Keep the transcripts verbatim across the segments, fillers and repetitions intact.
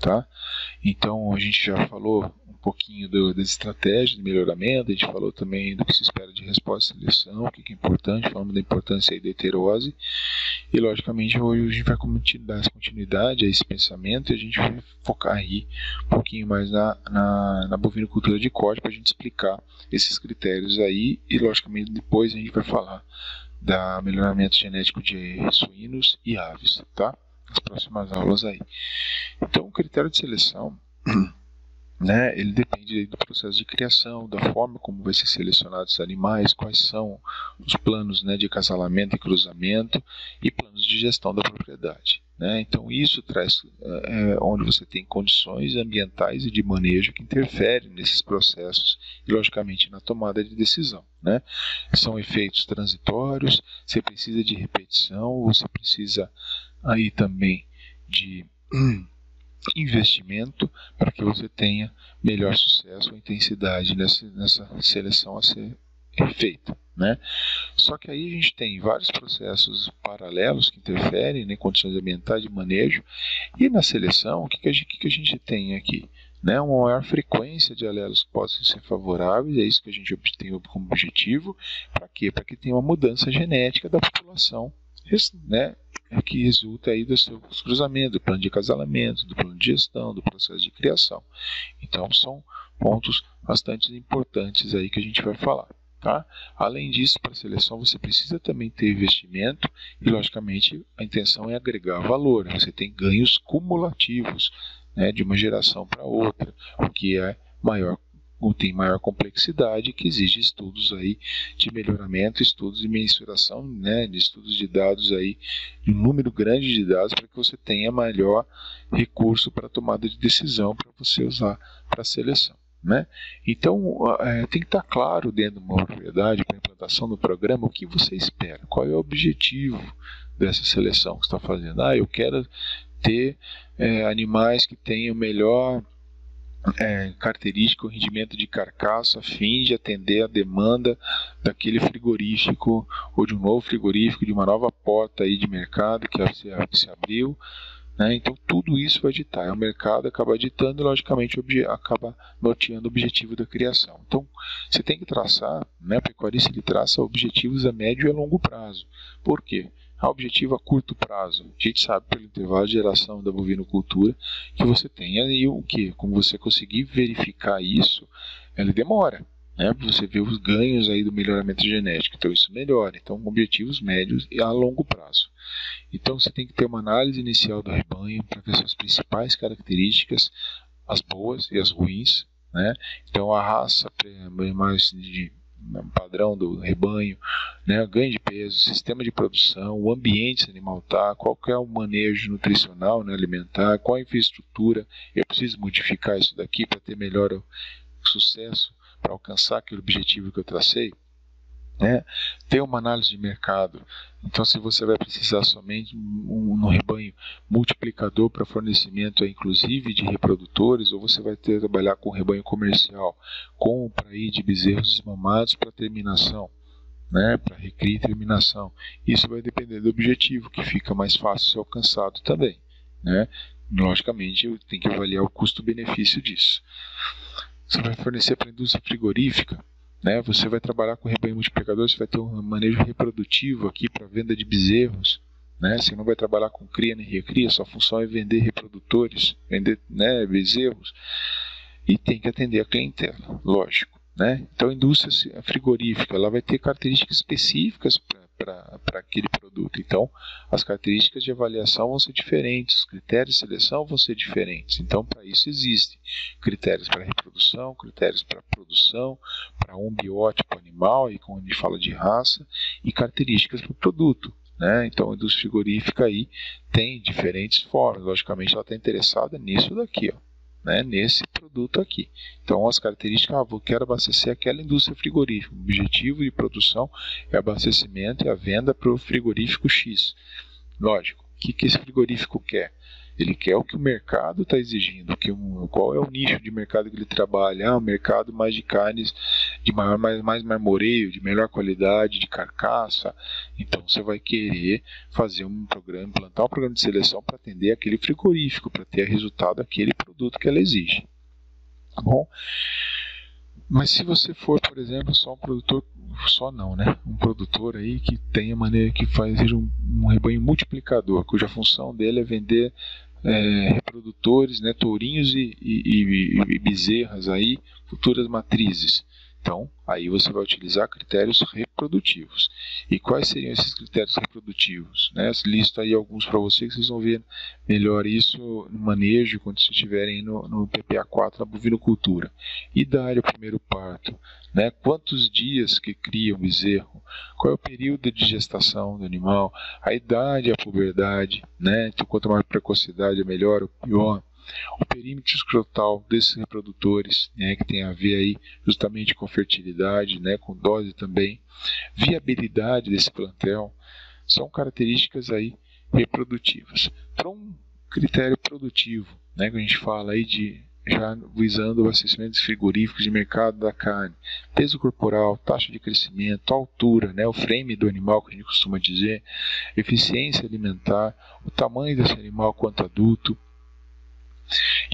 Tá? Então a gente já falou um pouquinho do, das estratégias de melhoramento, a gente falou também do que se espera de resposta e seleção, o que é importante, falamos da importância aí da heterose, e logicamente hoje a gente vai dar continuidade a esse pensamento e a gente vai focar aí um pouquinho mais na, na, na bovinocultura de corte para a gente explicar esses critérios aí, e logicamente depois a gente vai falar da melhoramento genético de suínos e aves, tá? Nas próximas aulas aí. Então, o critério de seleção, né, ele depende do processo de criação, da forma como vai ser selecionados os animais, quais são os planos, né, de acasalamento e cruzamento e planos de gestão da propriedade, né? Então, isso traz é, onde você tem condições ambientais e de manejo que interferem nesses processos e, logicamente, na tomada de decisão, né? São efeitos transitórios, você precisa de repetição, você precisa aí também de investimento para que você tenha melhor sucesso ou intensidade nessa, nessa seleção a ser feita, né? Só que aí a gente tem vários processos paralelos que interferem, né, condições ambientais de manejo, e na seleção o que, que, a, gente, que a gente tem aqui? Né, uma maior frequência de alelos que possam ser favoráveis, é isso que a gente tem como objetivo, para quê? Para que tenha uma mudança genética da população, né, que resulta aí dos seus cruzamentos, do plano de acasalamento, do plano de gestão, do processo de criação. Então são pontos bastante importantes aí que a gente vai falar, tá? Além disso, para a seleção você precisa também ter investimento e logicamente a intenção é agregar valor, você tem ganhos cumulativos, né, de uma geração para outra, o que é maior, tem maior complexidade, que exige estudos aí de melhoramento, estudos de mensuração, né, de estudos de dados aí, de um número grande de dados, para que você tenha melhor recurso para tomada de decisão para você usar para seleção, né? Então é, tem que estar claro dentro de uma propriedade, para a implantação do programa, o que você espera, qual é o objetivo dessa seleção que você está fazendo. Ah, eu quero ter é, animais que tenham melhor É, característica, o rendimento de carcaça a fim de atender a demanda daquele frigorífico ou de um novo frigorífico, de uma nova porta aí de mercado que se, que se abriu, né? Então tudo isso vai ditar, o mercado acaba ditando e logicamente acaba norteando o objetivo da criação. Então você tem que traçar, né, o pecuarista ele traça objetivos a médio e a longo prazo. Por quê? A objetivo a curto prazo, a gente sabe pelo intervalo de geração da bovinocultura que você tem aí o que? Como você conseguir verificar isso, ele demora, né? Você vê os ganhos aí do melhoramento genético, então isso melhora. Então objetivos médios e a longo prazo. Então você tem que ter uma análise inicial do rebanho para ver suas principais características, as boas e as ruins, né? Então a raça mais de padrão do rebanho, né, ganho de peso, sistema de produção, o ambiente que o animal está, qual que é o manejo nutricional, né, alimentar, qual a infraestrutura, eu preciso modificar isso daqui para ter melhor sucesso, para alcançar aquele objetivo que eu tracei, né? Tem uma análise de mercado, então se você vai precisar somente um, um rebanho multiplicador para fornecimento inclusive de reprodutores, ou você vai ter que trabalhar com rebanho comercial, compra aí de bezerros desmamados para terminação, né, para recria e terminação. Isso vai depender do objetivo, que fica mais fácil ser alcançado também, né? Logicamente eu tenho que avaliar o custo-benefício disso. Você vai fornecer para a indústria frigorífica, você vai trabalhar com rebanho multiplicador, você vai ter um manejo reprodutivo aqui para venda de bezerros, né? Você não vai trabalhar com cria nem recria, sua função é vender reprodutores, vender, né, bezerros, e tem que atender a clientela, lógico, né? Então a indústria frigorífica ela vai ter características específicas para aquele produto, então as características de avaliação vão ser diferentes, os critérios de seleção vão ser diferentes. Então para isso existem critérios para reprodução, critérios para produção, para um biótipo animal, e quando a gente fala de raça, e características para o produto, né? Então a indústria frigorífica aí tem diferentes formas, logicamente ela está interessada nisso daqui, ó, né, nesse produto aqui. Então as características, ah, eu quero abastecer aquela indústria frigorífica, o objetivo de produção é abastecimento e a venda para o frigorífico X. Lógico, o que, que esse frigorífico quer? Ele quer o que o mercado está exigindo, que um, qual é o nicho de mercado que ele trabalha. Ah, um mercado mais de carnes de maior, mais, mais marmoreio, de melhor qualidade, de carcaça. Então você vai querer fazer um programa, implantar um programa de seleção para atender aquele frigorífico, para ter resultado aquele produto que ela exige. Tá bom? Mas se você for, por exemplo, só um produtor, só não, né? Um produtor aí que tenha maneira que faz um, um rebanho multiplicador, cuja função dele é vender é, reprodutores, né? Tourinhos e, e, e, e bezerras aí, futuras matrizes. Então, aí você vai utilizar critérios reprodutivos. E quais seriam esses critérios reprodutivos? Né? Listo aí alguns para vocês, vocês vão ver melhor isso no manejo, quando vocês estiverem no, no P P A quatro, na bovinocultura. Idade ao primeiro parto, né? Quantos dias que cria o bezerro, qual é o período de gestação do animal, a idade, a puberdade, né? Então, quanto mais precocidade, melhor ou pior. O perímetro escrotal desses reprodutores, né, que tem a ver aí justamente com fertilidade, né, com dose também, viabilidade desse plantel, são características aí reprodutivas. Para um critério produtivo, né, que a gente fala aí de já visando o abastecimento dos frigoríficos de mercado da carne, peso corporal, taxa de crescimento, altura, né, o frame do animal que a gente costuma dizer, eficiência alimentar, o tamanho desse animal quanto adulto.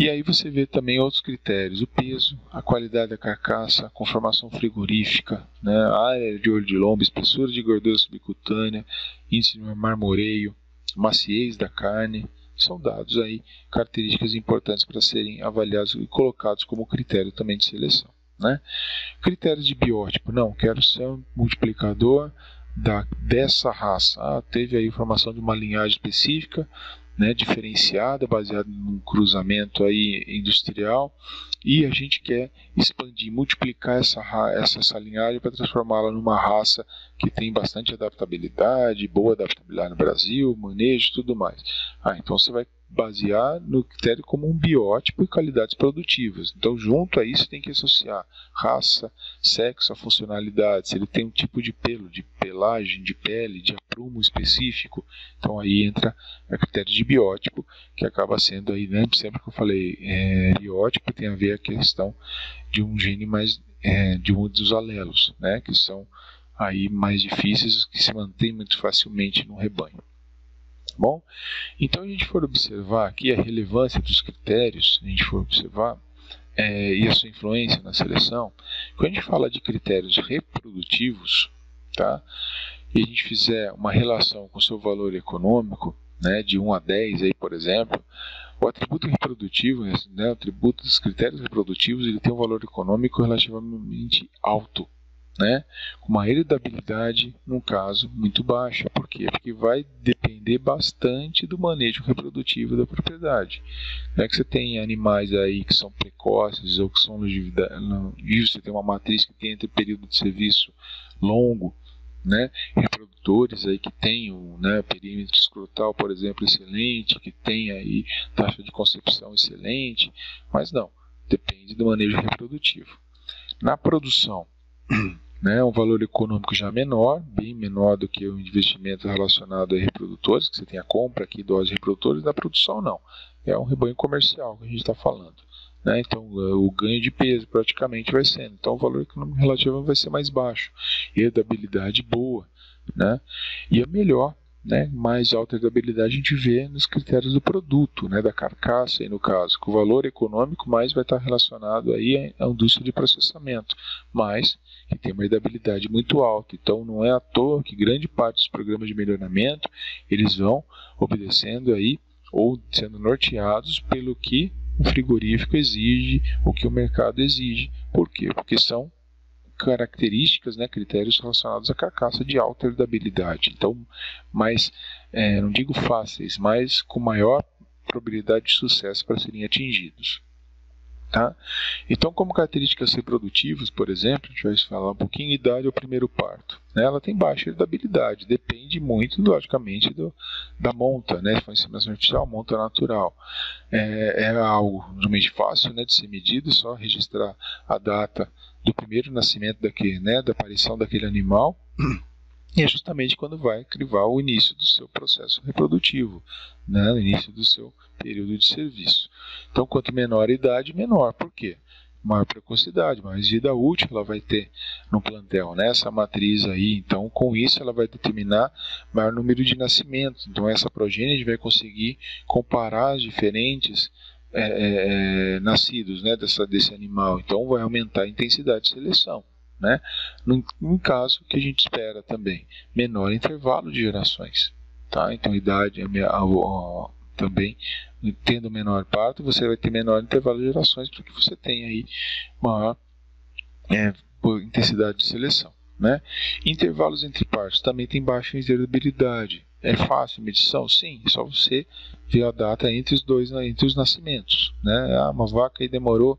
E aí você vê também outros critérios, o peso, a qualidade da carcaça, a conformação frigorífica, né, a área de olho de lombo, espessura de gordura subcutânea, índice de marmoreio, maciez da carne, são dados aí, características importantes para serem avaliados e colocados como critério também de seleção. Né? Critérios de biótipo, não, quero ser um multiplicador da, dessa raça, ah, teve aí formação de uma linhagem específica, né, diferenciada, baseada num cruzamento aí industrial, e a gente quer expandir, multiplicar essa, essa, essa linhagem para transformá-la numa raça que tem bastante adaptabilidade, boa adaptabilidade no Brasil, manejo e tudo mais. Ah, então você vai basear no critério como um biótipo e qualidades produtivas. Então, junto a isso, tem que associar raça, sexo, a funcionalidade, se ele tem um tipo de pelo, de pelagem, de pele, de aprumo específico. Então, aí entra o critério de biótipo, que acaba sendo aí, né, sempre que eu falei é, biótipo, tem a ver a questão de um gene mais, é, de um dos alelos, né, que são aí mais difíceis, que se mantêm muito facilmente no rebanho. Bom, então a gente for observar aqui a relevância dos critérios, a gente for observar é, e a sua influência na seleção, quando a gente fala de critérios reprodutivos, tá, e a gente fizer uma relação com o seu valor econômico, né, de um a dez, aí, por exemplo, o atributo reprodutivo, né, o atributo dos critérios reprodutivos, ele tem um valor econômico relativamente alto, né, com uma heredabilidade, num caso, muito baixa. Por quê? Porque vai depender bastante do manejo reprodutivo da propriedade. Não é que você tem animais aí que são precoces ou que são longevos, você tem uma matriz que tem entre período de serviço longo, né, reprodutores aí que tem um, né, perímetro escrotal, por exemplo, excelente, que tem aí taxa de concepção excelente, mas não, depende do manejo reprodutivo. Na produção, né, um valor econômico já menor, bem menor do que o investimento relacionado a reprodutores, que você tem a compra aqui, dose de reprodutores, na produção não. É um rebanho comercial que a gente está falando. Né? Então, o ganho de peso praticamente vai sendo. Então, o valor econômico relativo vai ser mais baixo. Herdabilidade boa. Né? E a melhor, né, mais alta herdabilidade a gente vê nos critérios do produto, né, da carcaça, aí no caso, que o valor econômico mais vai estar relacionado aí à indústria de processamento, mas que tem uma herdabilidade muito alta. Então, não é à toa que grande parte dos programas de melhoramento, eles vão obedecendo aí, ou sendo norteados pelo que o frigorífico exige, o que o mercado exige. Por quê? Porque são características, né, critérios relacionados à carcaça de alta herdabilidade. Então, mais, é, não digo fáceis, mas com maior probabilidade de sucesso para serem atingidos. Tá? Então, como características reprodutivas, por exemplo, a gente vai falar um pouquinho, idade ao primeiro parto. Né? Ela tem baixa herdabilidade, depende muito, logicamente, do, da monta, né? Se for inseminação artificial, monta natural. É, é algo realmente fácil, né, de ser medido, só registrar a data do primeiro nascimento daquele, né, da aparição daquele animal E é justamente quando vai crivar o início do seu processo reprodutivo, né? O início do seu período de serviço. Então, quanto menor a idade, menor. Por quê? Maior precocidade, mais vida útil ela vai ter no plantel, né? Essa matriz aí, então, com isso ela vai determinar maior número de nascimentos. Então, essa progênie vai conseguir comparar as diferentes é, é, nascidos, né, dessa, desse animal. Então, vai aumentar a intensidade de seleção, né? Num, num caso que a gente espera também, menor intervalo de gerações, tá? Então, a idade a, a, a, também, tendo menor parto, você vai ter menor intervalo de gerações, porque você tem aí maior é, intensidade de seleção, né? Intervalos entre partos também tem baixa insertabilidade. É fácil a medição? Sim, só você ver a data entre os dois, entre os nascimentos, né? Ah, uma vaca aí demorou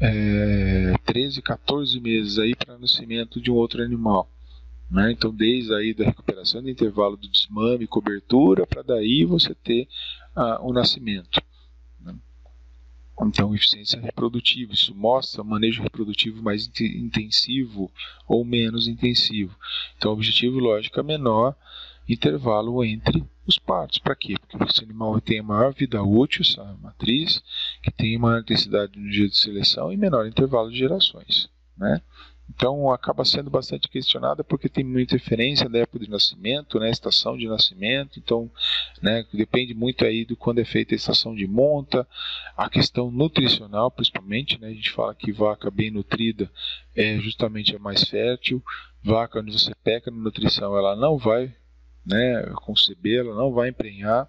é, treze, quatorze meses aí para o nascimento de um outro animal, né? Então, desde aí da recuperação do intervalo do desmame, cobertura, para daí você ter ah, o nascimento, né? Então, eficiência reprodutiva, isso mostra manejo reprodutivo mais intensivo ou menos intensivo. Então, o objetivo, lógico, é menor intervalo entre os partos. Para quê? Porque esse animal tem a maior vida útil, essa matriz, que tem maior intensidade de energia de seleção e menor intervalo de gerações, né? Então, acaba sendo bastante questionada porque tem muita interferência da época de nascimento, né, estação de nascimento. Então, né, depende muito aí do quando é feita a estação de monta, a questão nutricional, principalmente, né? A gente fala que vaca bem nutrida é justamente a mais fértil. Vaca onde você peca na nutrição, ela não vai, né, conceber, ela não vai emprenhar.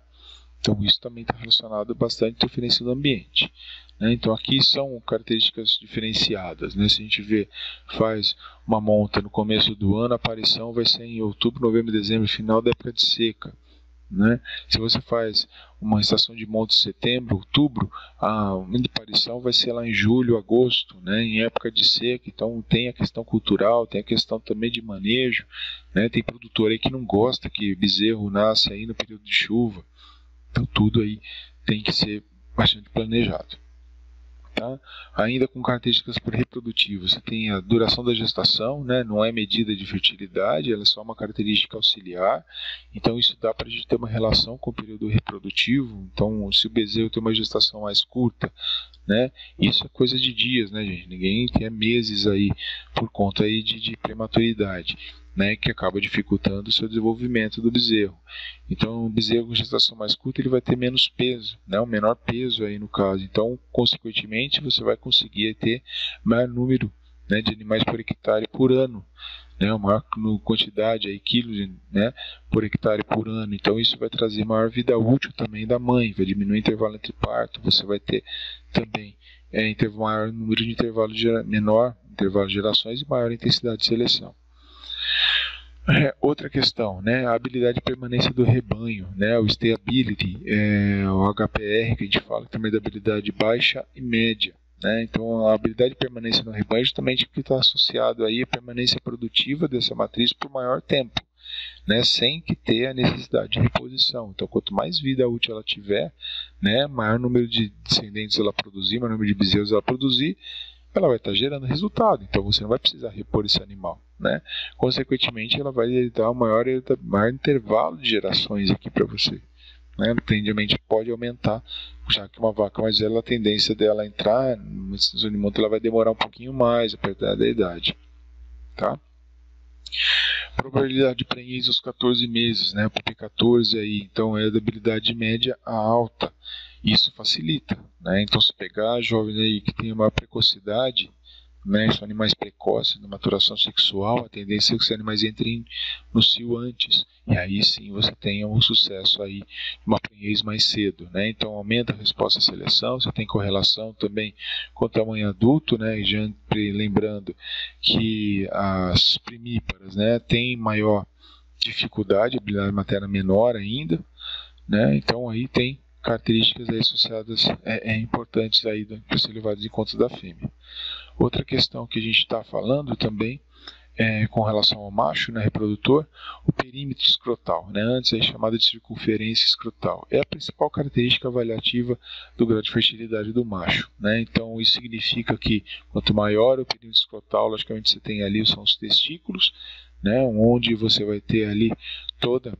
Então, isso também está relacionado bastante à interferência do ambiente, né? Então, aqui são características diferenciadas, né? Se a gente vê, faz uma monta no começo do ano, a aparição vai ser em outubro, novembro, dezembro, final da época de seca, né? Se você faz uma estação de monta em setembro, outubro, a aparição vai ser lá em julho, agosto, né, em época de seca. Então, tem a questão cultural, tem a questão também de manejo, né? Tem produtor aí que não gosta que bezerro nasce aí no período de chuva. Então, tudo aí tem que ser bastante planejado, tá? Ainda com características reprodutivas, você tem a duração da gestação, né? Não é medida de fertilidade, ela é só uma característica auxiliar. Então, isso dá para a gente ter uma relação com o período reprodutivo. Então, se o bezerro tem uma gestação mais curta, né, isso é coisa de dias, né, gente? Ninguém tem meses aí por conta aí de, de prematuridade, né, que acaba dificultando o seu desenvolvimento do bezerro. Então, o bezerro com gestação mais curta ele vai ter menos peso, né, um menor peso aí no caso. Então, consequentemente, você vai conseguir ter maior número, né, de animais por hectare por ano, né, maior quantidade aí quilos, né, por hectare por ano. Então, isso vai trazer maior vida útil também da mãe, vai diminuir o intervalo entre parto. Você vai ter também é, maior número de intervalo de, menor intervalo de gerações e maior intensidade de seleção. É, outra questão, né, a habilidade de permanência do rebanho, né, o stayability, é, o H P R que a gente fala, também da habilidade baixa e média, né? Então, a habilidade de permanência no rebanho é justamente o que está associado aí à permanência produtiva dessa matriz por maior tempo, né, sem que ter a necessidade de reposição. Então, quanto mais vida útil ela tiver, né, maior número de descendentes ela produzir, maior número de bezerros ela produzir, ela vai estar gerando resultado. Então, você não vai precisar repor esse animal, né? Consequentemente, ela vai dar um maior, maior intervalo de gerações aqui para você, né? Tendencialmente pode aumentar, já que uma vaca mais velha, a tendência dela entrar no estação de monta, ela vai demorar um pouquinho mais, apesar da idade, tá? Probabilidade de prenhez aos quatorze meses, né? P P quatorze aí, então é da habilidade média a alta. Isso facilita, né? Então, se pegar jovens aí que tem uma precocidade, né, são animais precoces na maturação sexual, a tendência é que os animais entrem no cio antes, e aí sim você tenha um sucesso aí, uma prenhez mais cedo, né? Então, aumenta a resposta à seleção. Você tem correlação também com o tamanho adulto, né? E já lembrando que as primíparas, né, têm maior dificuldade, a habilidade materna menor ainda, né? Então, aí tem características aí associadas é, é importantes aí para ser levadas em conta da fêmea. Outra questão que a gente está falando também é com relação ao macho, né, reprodutor, o perímetro escrotal, né, antes é chamado de circunferência escrotal, é a principal característica avaliativa do grau de fertilidade do macho, né? Então, isso significa que quanto maior o perímetro escrotal, logicamente você tem ali são os testículos, né, onde você vai ter ali toda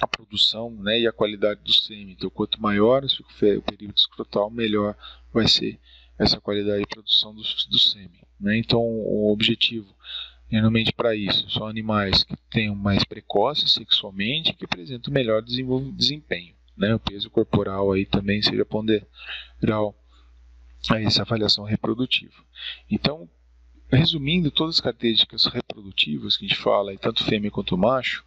a produção, né, e a qualidade do sêmen. Então, quanto maior o perímetro escrotal, melhor vai ser essa qualidade de produção do, do sêmen, né? Então, o objetivo, geralmente, para isso, são animais que tenham mais precoce sexualmente, que apresentam melhor desempenho, né? O peso corporal aí também seja ponderal a essa avaliação reprodutiva. Então, resumindo, todas as características reprodutivas que a gente fala, e tanto fêmea quanto macho,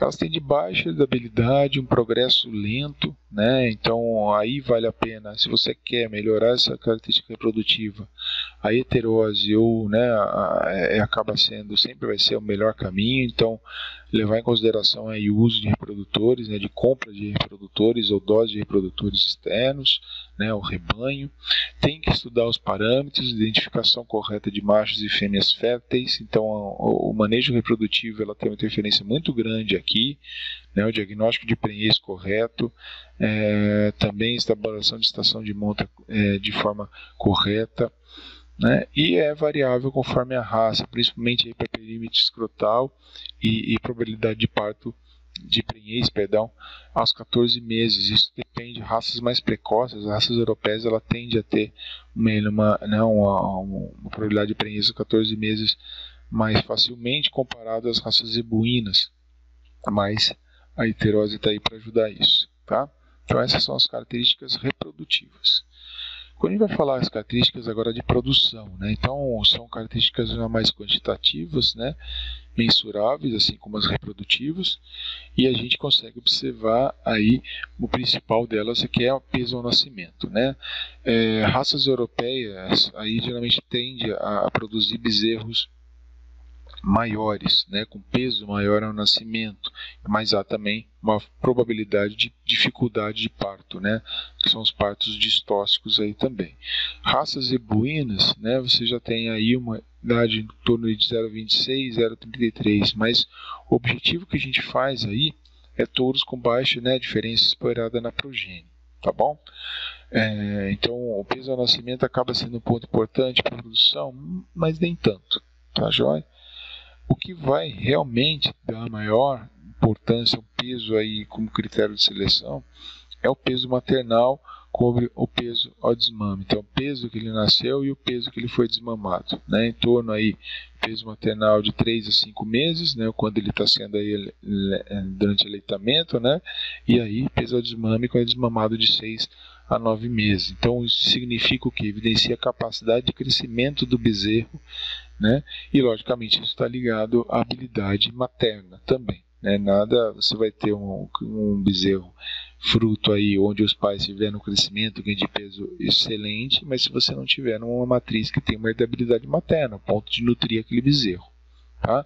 elas têm de baixa herdabilidade, um progresso lento, né? Então, aí vale a pena, se você quer melhorar essa característica reprodutiva, a heterose ou, né, a, a, acaba sendo, sempre vai ser o melhor caminho. Então, levar em consideração aí o uso de reprodutores, né, de compra de reprodutores ou dose de reprodutores externos, né, o rebanho. Tem que estudar os parâmetros, identificação correta de machos e fêmeas férteis. Então, o, o manejo reprodutivo ela tem uma interferência muito grande aqui, né, o diagnóstico de prenhez correto, é, também estabeleção de estação de monta é, de forma correta, né? E é variável conforme a raça, principalmente para perímetro escrotal e, e probabilidade de parto de prenhez, perdão, aos quatorze meses. Isso depende de raças mais precoces. As raças europeias ela tende a ter uma, né, uma, uma probabilidade de prenhez aos quatorze meses mais facilmente comparado às raças zebuínas, mas a heterose está aí para ajudar isso, tá? Então essas são as características reprodutivas. Quando a gente vai falar as características agora de produção, né? Então, são características mais quantitativas, né, mensuráveis, assim como as reprodutivas, e a gente consegue observar aí o principal delas, que é o peso ao nascimento, né? É, raças europeias aí geralmente tendem a produzir bezerros maiores, né, com peso maior ao nascimento, mas há também uma probabilidade de dificuldade de parto, né, que são os partos distóxicos aí também. Raças zebuínas, né, você já tem aí uma idade em torno de zero vírgula vinte e seis, zero vírgula trinta e três, mas o objetivo que a gente faz aí é touros com baixa, né, diferença esperada na progênie, tá bom? É, então, o peso ao nascimento acaba sendo um ponto importante para a produção, mas nem tanto, tá joia? O que vai realmente dar maior importância, o peso aí como critério de seleção, é o peso maternal sobre o peso ao desmame. Então, o peso que ele nasceu e o peso que ele foi desmamado, né? Em torno aí, peso maternal de três a cinco meses, né, quando ele está sendo aí durante o aleitamento, né? E aí, peso ao desmame quando é desmamado de seis a nove meses. Então, isso significa o que? Evidencia a capacidade de crescimento do bezerro, né? E, logicamente, isso está ligado à habilidade materna também, né? Nada, você vai ter um, um bezerro fruto aí, onde os pais tiveram um crescimento, ganho de peso excelente, mas se você não tiver uma matriz que tem uma herdabilidade materna, ponto de nutrir aquele bezerro, tá?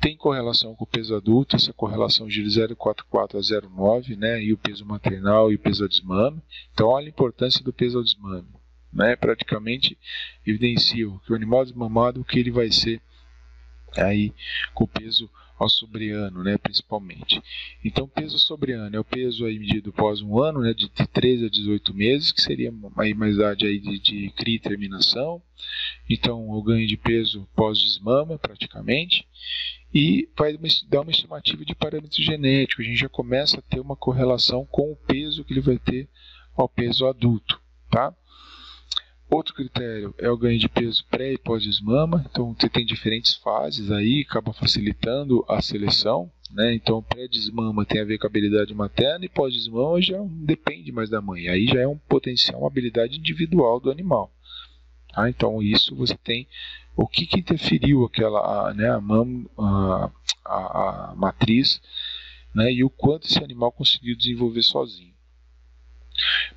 Tem correlação com o peso adulto, essa correlação gira de zero vírgula quarenta e quatro a zero vírgula nove, né? E o peso maternal e o peso ao desmame. Então, olha a importância do peso ao desmame, né? Praticamente evidencia que o animal desmamado, o que ele vai ser aí com o peso ao sobreano, né, principalmente. Então, peso sobreano é o peso aí medido após um ano, né, de treze a dezoito meses, que seria aí mais idade aí de, de cria e terminação. Então, o ganho de peso pós-desmama, praticamente. E vai dar uma estimativa de parâmetro genético. A gente já começa a ter uma correlação com o peso que ele vai ter ao peso adulto, tá? Outro critério é o ganho de peso pré e pós-desmama. Então, você tem diferentes fases aí, acaba facilitando a seleção, né? Então, pré-desmama tem a ver com a habilidade materna e pós-desmama já não depende mais da mãe. Aí já é um potencial, uma habilidade individual do animal. Ah, então, isso você tem o que, que interferiu aquela, a, né, a, mama, a, a, a matriz, né, e o quanto esse animal conseguiu desenvolver sozinho.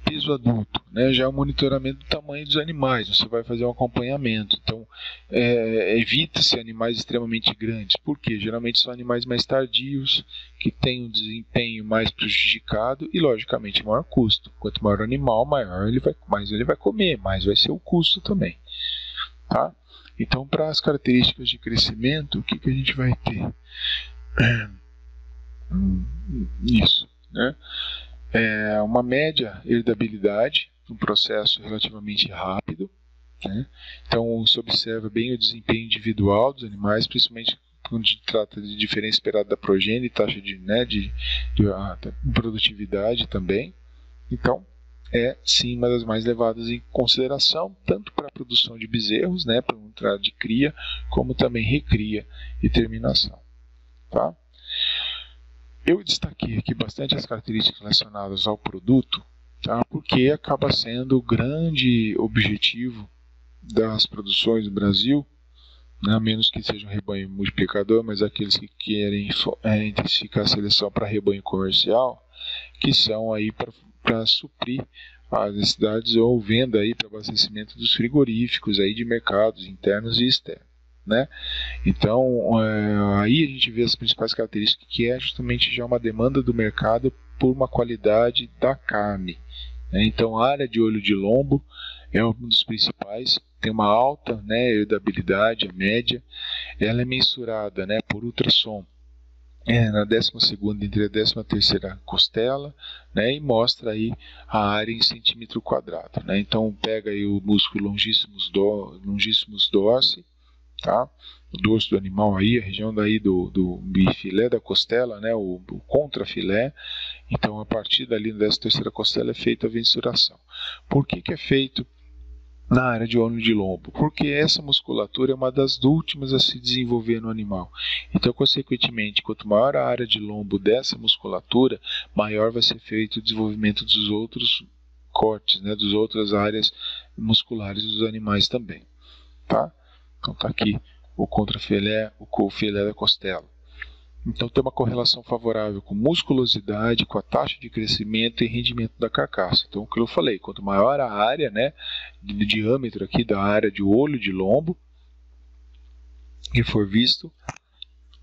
Peso adulto, né, já é o monitoramento do tamanho dos animais, você vai fazer um acompanhamento. Então, é, evita-se animais extremamente grandes, porque geralmente são animais mais tardios, que têm um desempenho mais prejudicado e, logicamente, maior custo. Quanto maior o animal, maior ele vai, mais ele vai comer, mais vai ser o custo também, tá? Então, para as características de crescimento, o que, que a gente vai ter? Isso, né? É uma média herdabilidade, um processo relativamente rápido, né? Então, se observa bem o desempenho individual dos animais, principalmente onde trata de diferença esperada da progênie, taxa de, né, de, de, de produtividade também. Então, é sim uma das mais levadas em consideração, tanto para a produção de bezerros, né, para um trato de cria, como também recria e terminação. Tá? Eu destaquei aqui bastante as características relacionadas ao produto, tá? Porque acaba sendo o grande objetivo das produções do Brasil, a menos que seja um rebanho multiplicador, mas aqueles que querem intensificar a seleção para rebanho comercial, que são aí para para suprir as necessidades ou venda aí para abastecimento dos frigoríficos aí de mercados internos e externos, né? Então é, aí a gente vê as principais características, que é justamente já uma demanda do mercado por uma qualidade da carne, né? Então a área de olho de lombo é um dos principais, tem uma alta, né, herdabilidade, a média, ela é mensurada, né, por ultrassom. É, na décima segunda entre a décima terceira costela, né, e mostra aí a área em centímetro quadrado, né? Então pega aí o músculo longíssimos, do, longíssimos dorsi, tá? O dorso do animal aí, a região daí do, do bifilé da costela, né, o, o contrafilé. Então a partir dali da décima terceira costela é feita a mensuração. Por que que é feito na área de olho de lombo? Porque essa musculatura é uma das últimas a se desenvolver no animal. Então, consequentemente, quanto maior a área de lombo dessa musculatura, maior vai ser feito o desenvolvimento dos outros cortes, né, das outras áreas musculares dos animais também. Tá? Então, está aqui o contrafilé, o filé da costela. Então, tem uma correlação favorável com musculosidade, com a taxa de crescimento e rendimento da carcaça. Então, o que eu falei, quanto maior a área, né, do diâmetro aqui da área de olho de lombo que for visto,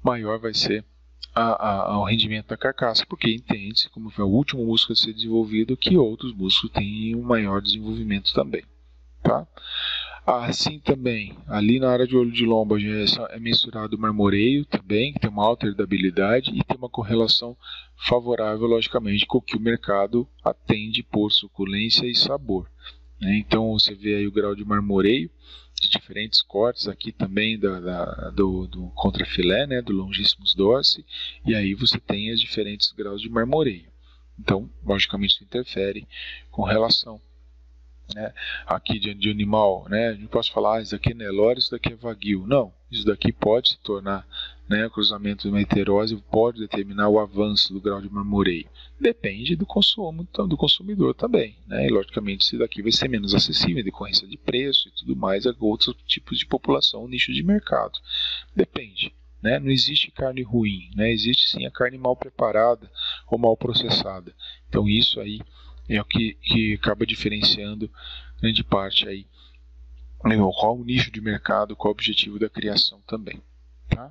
maior vai ser a, a, o rendimento da carcaça, porque entende-se, como foi o último músculo a ser desenvolvido, que outros músculos têm um maior desenvolvimento também. Tá? Assim também, ali na área de olho de lombo é mensurado o marmoreio também, que tem uma alta herdabilidade e tem uma correlação favorável, logicamente, com o que o mercado atende por suculência e sabor. Então você vê aí o grau de marmoreio, de diferentes cortes aqui também da, da, do, do contrafilé, né, do longíssimos dorsi, e aí você tem os diferentes graus de marmoreio. Então, logicamente, isso interfere com relação, né, aqui de, de animal, né, não posso falar, ah, isso daqui é Nelore, isso daqui é Wagyu. Não, isso daqui pode se tornar, né, o cruzamento de uma heterose pode determinar o avanço do grau de marmoreio. Depende do consumo, então, do consumidor também, né, e logicamente isso daqui vai ser menos acessível, decorrência de preço e tudo mais, a outros tipos de população, nicho de mercado. Depende, né, não existe carne ruim, né, existe sim a carne mal preparada ou mal processada. Então isso aí é o que, que acaba diferenciando grande parte aí, né, qual o nicho de mercado, qual o objetivo da criação também. Tá?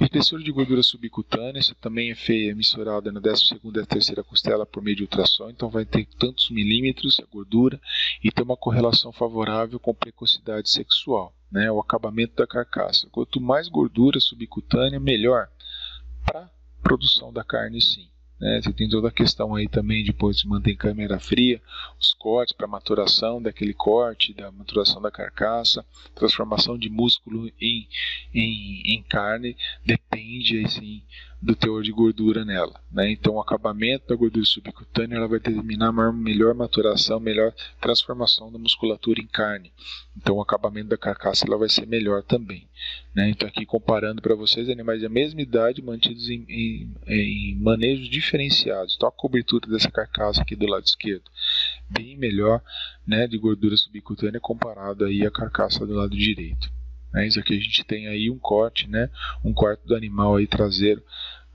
Espessura de gordura subcutânea, essa também é feia, é mensurada na décima segunda e terceira costela por meio de ultrassom, então vai ter tantos milímetros a gordura e tem uma correlação favorável com precocidade sexual, né, o acabamento da carcaça. Quanto mais gordura subcutânea, melhor para a produção da carne, sim. Né, você tem toda a questão aí também, depois se mantém câmera fria, os cortes para maturação daquele corte, da maturação da carcaça, transformação de músculo em, em, em carne, depende aí sim do teor de gordura nela, né? Então o acabamento da gordura subcutânea ela vai determinar uma melhor maturação, melhor transformação da musculatura em carne. Então o acabamento da carcaça ela vai ser melhor também, né? Então aqui comparando para vocês animais da mesma idade mantidos em, em, em manejos diferenciados. Então a cobertura dessa carcaça aqui do lado esquerdo bem melhor, né, de gordura subcutânea comparado aí à carcaça do lado direito. É isso aqui, a gente tem aí um corte, né, um quarto do animal aí traseiro,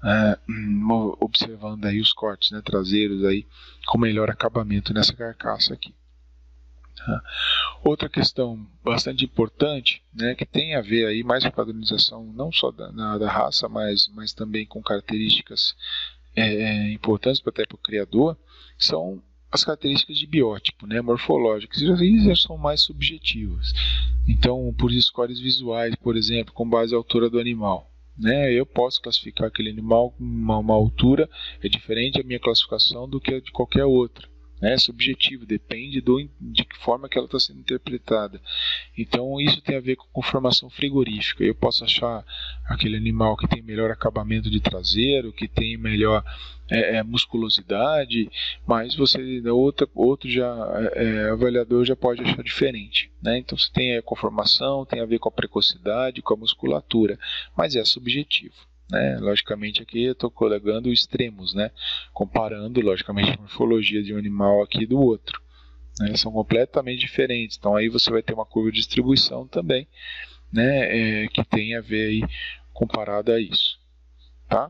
uh, observando aí os cortes, né, traseiros aí com melhor acabamento nessa carcaça aqui. Outra questão bastante importante, né, que tem a ver aí mais com a padronização não só da, na, da raça, mas, mas também com características é, importantes até para o criador, são as características de biótipo, né, morfológicas, e já são mais subjetivas. Então, por scores visuais, por exemplo, com base na altura do animal, né, eu posso classificar aquele animal com uma, uma altura é diferente a minha classificação do que a de qualquer outra. né, subjetivo, depende do, de que forma que ela está sendo interpretada. Então isso tem a ver com conformação frigorífica. Eu posso achar aquele animal que tem melhor acabamento de traseiro, que tem melhor é, é, musculosidade, mas você, outra, outro já, é, avaliador já pode achar diferente, né? Então você tem a conformação, tem a ver com a precocidade, com a musculatura, mas é subjetivo. Né? Logicamente aqui eu estou colocando extremos, né? Comparando logicamente a morfologia de um animal aqui do outro, né? São completamente diferentes, então aí você vai ter uma curva de distribuição também, né? É, que tem a ver aí comparada a isso, tá?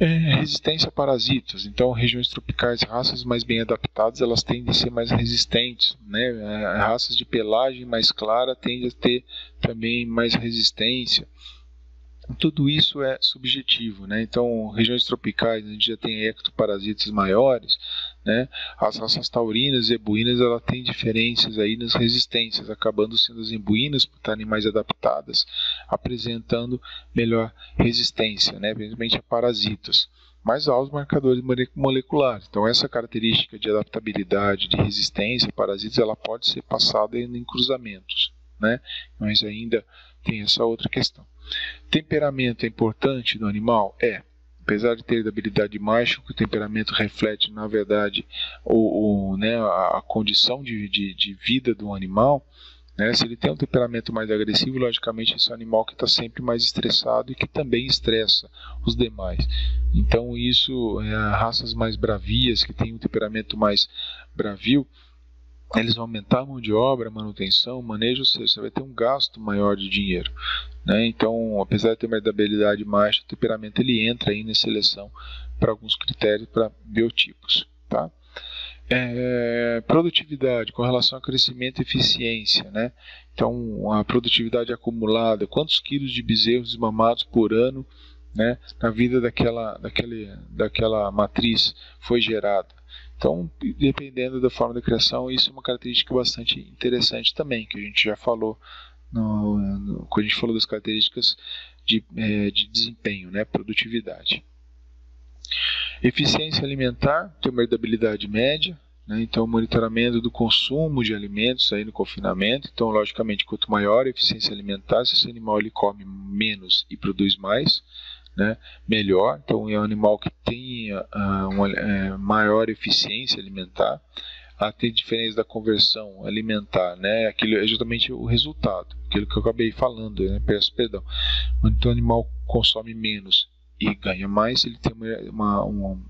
É, resistência a parasitas. Então, regiões tropicais, raças mais bem adaptadas, elas tendem a ser mais resistentes, né? Raças de pelagem mais clara tendem a ter também mais resistência. Tudo isso é subjetivo, né? Então, regiões tropicais, a gente já tem ectoparasitas maiores, né? As raças taurinas e ebuínas, ela tem diferenças aí nas resistências, acabando sendo as ebuínas, por estarem mais adaptadas, apresentando melhor resistência, né? Principalmente a parasitas, mas aos marcadores moleculares. Então, essa característica de adaptabilidade, de resistência a parasitas, ela pode ser passada em cruzamentos, né? Mas ainda tem essa outra questão. Temperamento é importante no animal? É. Apesar de ter da habilidade macho, que o temperamento reflete, na verdade, o, o, né, a, a condição de, de, de vida do animal, né? Se ele tem um temperamento mais agressivo, logicamente esse é um animal que está sempre mais estressado e que também estressa os demais. Então isso, é, raças mais bravias, que têm um temperamento mais bravio, eles vão aumentar a mão de obra, manutenção, manejo, ou seja, você vai ter um gasto maior de dinheiro, né? Então, apesar de ter uma habilidade mais, o temperamento ele entra aí na seleção para alguns critérios, para biotipos, tá? É, produtividade com relação a crescimento e eficiência, né? Então, a produtividade acumulada, quantos quilos de bezerros desmamados por ano, né, na vida daquela, daquele, daquela matriz foi gerada. Então, dependendo da forma da criação, isso é uma característica bastante interessante também, que a gente já falou no, no, quando a gente falou das características de, é, de desempenho, né, produtividade. Eficiência alimentar, tem uma herdabilidade média, né, então monitoramento do consumo de alimentos aí no confinamento. Então, logicamente, quanto maior a eficiência alimentar, se esse animal ele come menos e produz mais, né, melhor. Então é um animal que tenha uh, uma uh, maior eficiência alimentar. A ter diferença da conversão alimentar, né, aquilo é justamente o resultado, aquilo que eu acabei falando, né, peço perdão. Então o animal consome menos e ganha mais, ele tem uma, uma,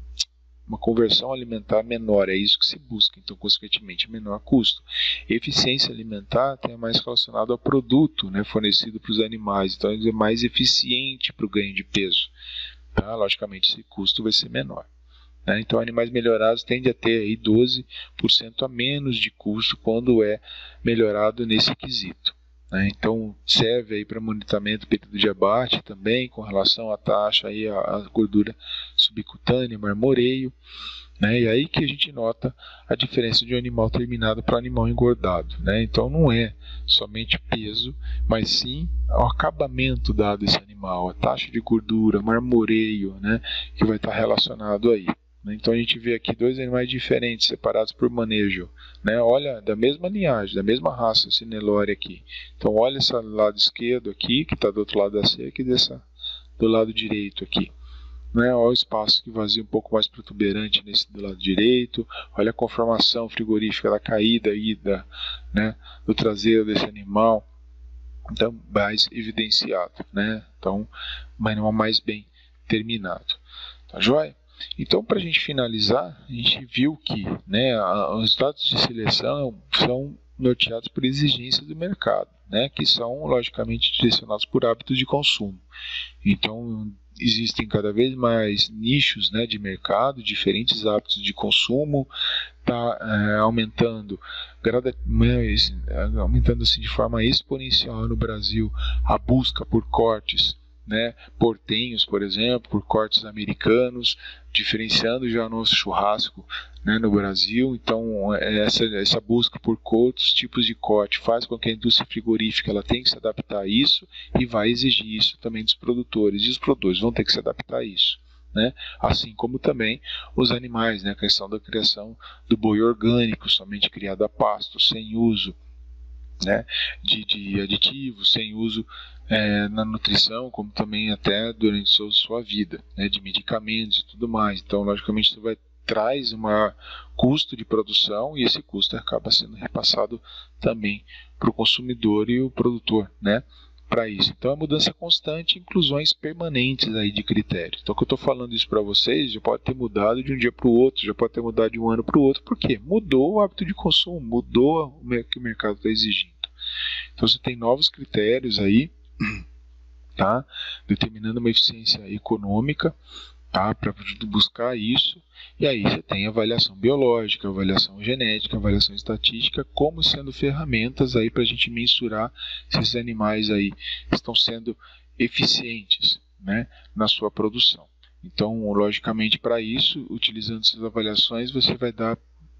uma conversão alimentar menor, é isso que se busca, então consequentemente menor custo. Eficiência alimentar tem mais relacionado ao produto, né, fornecido para os animais, então ele é mais eficiente para o ganho de peso, tá? Logicamente esse custo vai ser menor, né? Então animais melhorados tendem a ter aí doze por cento a menos de custo quando é melhorado nesse quesito, né? Então serve aí para monitoramento do período de abate também, com relação à taxa aí, a gordura subcutânea, marmoreio, né? E aí que a gente nota a diferença de um animal terminado para um animal engordado, né? Então não é somente peso, mas sim o acabamento dado a esse animal, a taxa de gordura, marmoreio, né, que vai estar relacionado aí. Então a gente vê aqui dois animais diferentes, separados por manejo, né? Olha, da mesma linhagem, da mesma raça, esse Nelore aqui. Então olha esse lado esquerdo aqui, que está do outro lado da cerca, e dessa, do lado direito aqui, né? Olha o espaço que vazia um pouco mais protuberante nesse do lado direito. Olha a conformação frigorífica da caída, ida, né, do traseiro desse animal. Então mais evidenciado, né? Então um animal mais bem terminado. Tá joia? Então, para a gente finalizar, a gente viu que, né, os resultados de seleção são norteados por exigências do mercado, né, que são, logicamente, direcionados por hábitos de consumo. Então, existem cada vez mais nichos, né, de mercado, diferentes hábitos de consumo, está é, aumentando, grada, aumentando assim, de forma exponencial no Brasil, a busca por cortes, né, portenhos, por exemplo, por cortes americanos, diferenciando já nosso churrasco, né, no Brasil. Então essa, essa busca por outros tipos de corte faz com que a indústria frigorífica ela tenha que se adaptar a isso e vai exigir isso também dos produtores, e os produtores vão ter que se adaptar a isso, né? Assim como também os animais, né? A questão da criação do boi orgânico, somente criado a pasto, sem uso, né? de, de aditivos, sem uso é, na nutrição, como também até durante sua, sua vida, né? De medicamentos e tudo mais. Então, logicamente, isso vai traz um maior custo de produção e esse custo acaba sendo repassado também para o consumidor e o produtor, né? Para isso. Então é mudança constante, inclusões permanentes aí de critérios. Então, que eu estou falando isso para vocês, já pode ter mudado de um dia para o outro, já pode ter mudado de um ano para o outro, porque mudou o hábito de consumo, mudou o que o mercado está exigindo. Então você tem novos critérios aí, tá? Determinando uma eficiência econômica, tá? Para buscar isso, e aí você tem avaliação biológica, avaliação genética, avaliação estatística, como sendo ferramentas aí para a gente mensurar se esses animais aí estão sendo eficientes, né, na sua produção. Então, logicamente, para isso, utilizando essas avaliações, você vai dar,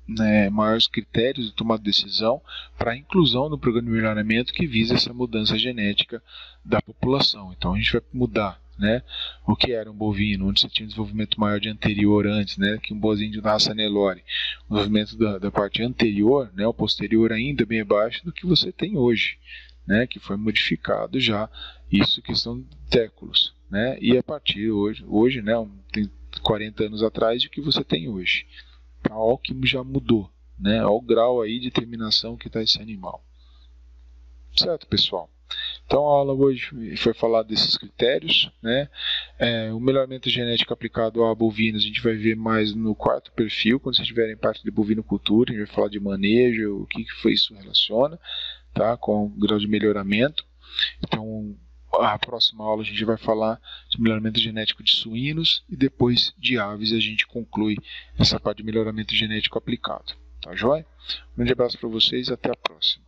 né, maiores critérios de tomada de decisão para a inclusão no programa de melhoramento que visa essa mudança genética da população. Então, a gente vai mudar, né? O que era um bovino, onde você tinha um desenvolvimento maior de anterior antes, né? Que um bozinho da raça Nelore, o desenvolvimento da, da parte anterior, né? O posterior ainda bem abaixo do que você tem hoje, né? Que foi modificado já, isso questão de séculos, né? E a partir hoje, hoje, né? Tem quarenta anos atrás de que você tem hoje. Então, olha o que já mudou, né? Olha o grau aí de terminação que está esse animal. Certo, pessoal? Então a aula hoje foi falar desses critérios, né? É, o melhoramento genético aplicado a bovinos a gente vai ver mais no quarto perfil, quando vocês tiverem parte de bovinocultura, a gente vai falar de manejo, o que, que foi isso relaciona, tá? Com o grau de melhoramento. Então a próxima aula a gente vai falar de melhoramento genético de suínos e depois de aves a gente conclui essa parte de melhoramento genético aplicado, tá joia? Um grande abraço para vocês, até a próxima.